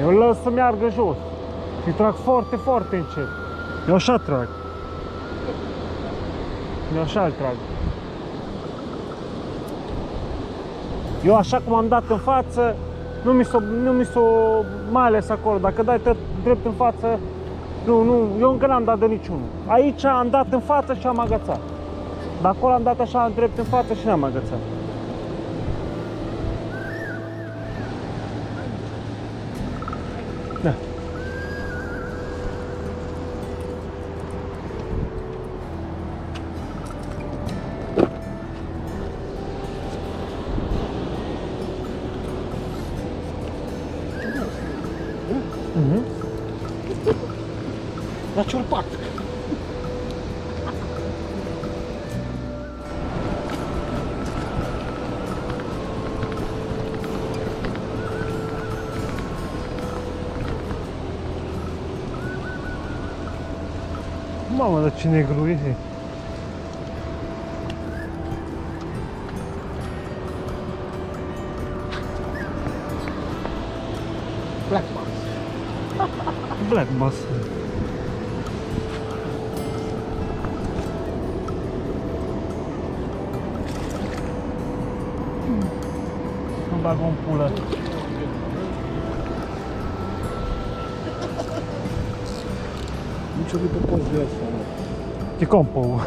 Eu îl las să meargă jos. Și trag foarte, foarte încet. Eu așa trag. Eu așa îl trag. Eu așa cum am dat în față, nu mi s-o, mai ales acolo, dacă dai drept în față, nu, eu încă n-am dat de niciunul. Aici am dat în față și am agățat. Dar acolo am dat așa drept în față și n-am agățat. Da. La ciorpac. Mamă, dar ce negru e. Black bass. Black bass. Bag un pulă. Nici o după poți de asta. Te compou.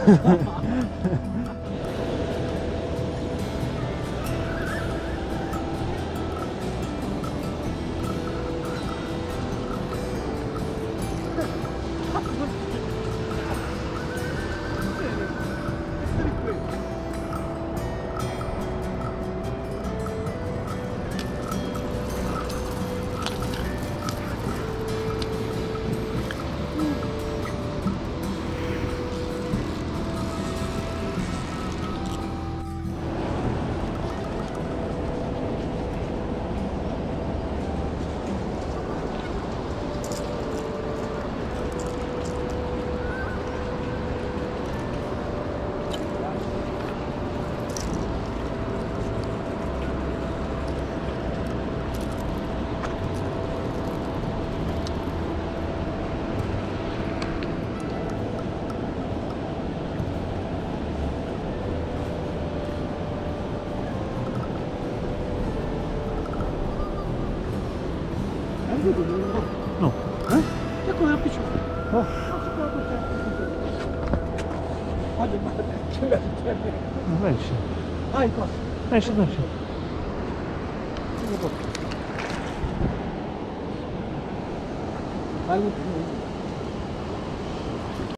Nu. De acolo, la picior. Nu. Haide, mă, ce mi-a trebuit. Hai și. Hai, pas. Hai și, hai și. Hai, mă.